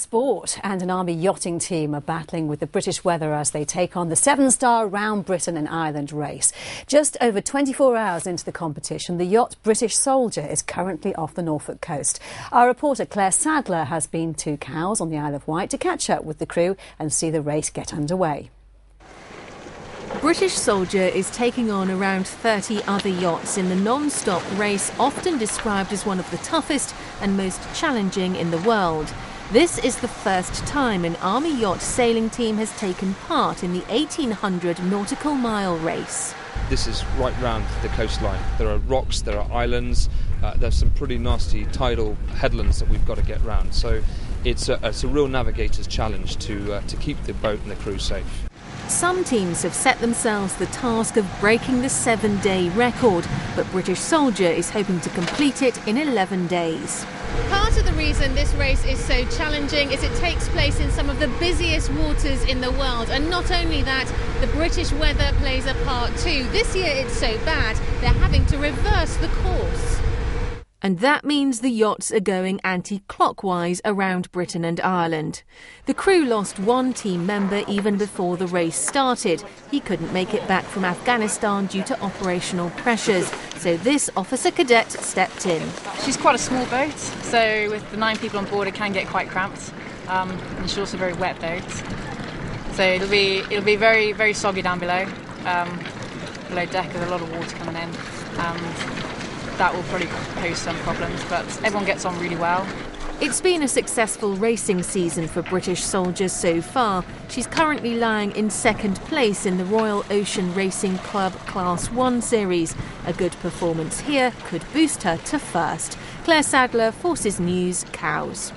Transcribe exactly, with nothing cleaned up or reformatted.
Sport and an Army yachting team are battling with the British weather as they take on the Sevenstar Round Britain and Ireland Race. Just over twenty-four hours into the competition, the yacht British Soldier is currently off the Norfolk coast. Our reporter Claire Sadler has been to Cowes on the Isle of Wight to catch up with the crew and see the race get underway. British Soldier is taking on around thirty other yachts in the non-stop race, often described as one of the toughest and most challenging in the world. This is the first time an Army yacht sailing team has taken part in the eighteen hundred nautical mile race. This is right round the coastline. There are rocks, there are islands, uh, there's some pretty nasty tidal headlands that we've got to get round. So it's a, it's a real navigator's challenge to, uh, to keep the boat and the crew safe. Some teams have set themselves the task of breaking the seven-day record, but British Soldier is hoping to complete it in eleven days. Part of the reason this race is so challenging is it takes place in some of the busiest waters in the world, and not only that, the British weather plays a part too. This year it's so bad, they're having to reverse the course. And that means the yachts are going anti-clockwise around Britain and Ireland. The crew lost one team member even before the race started. He couldn't make it back from Afghanistan due to operational pressures, so this officer cadet stepped in. She's quite a small boat, so with the nine people on board it can get quite cramped. Um, and she's also a very wet boat, so it'll be, it'll be very, very soggy down below. Um, below deck there's a lot of water coming in. And that will probably pose some problems, but everyone gets on really well. It's been a successful racing season for British Soldier so far. She's currently lying in second place in the Royal Ocean Racing Club Class one series. A good performance here could boost her to first. Claire Sadler, Forces News, Cowes.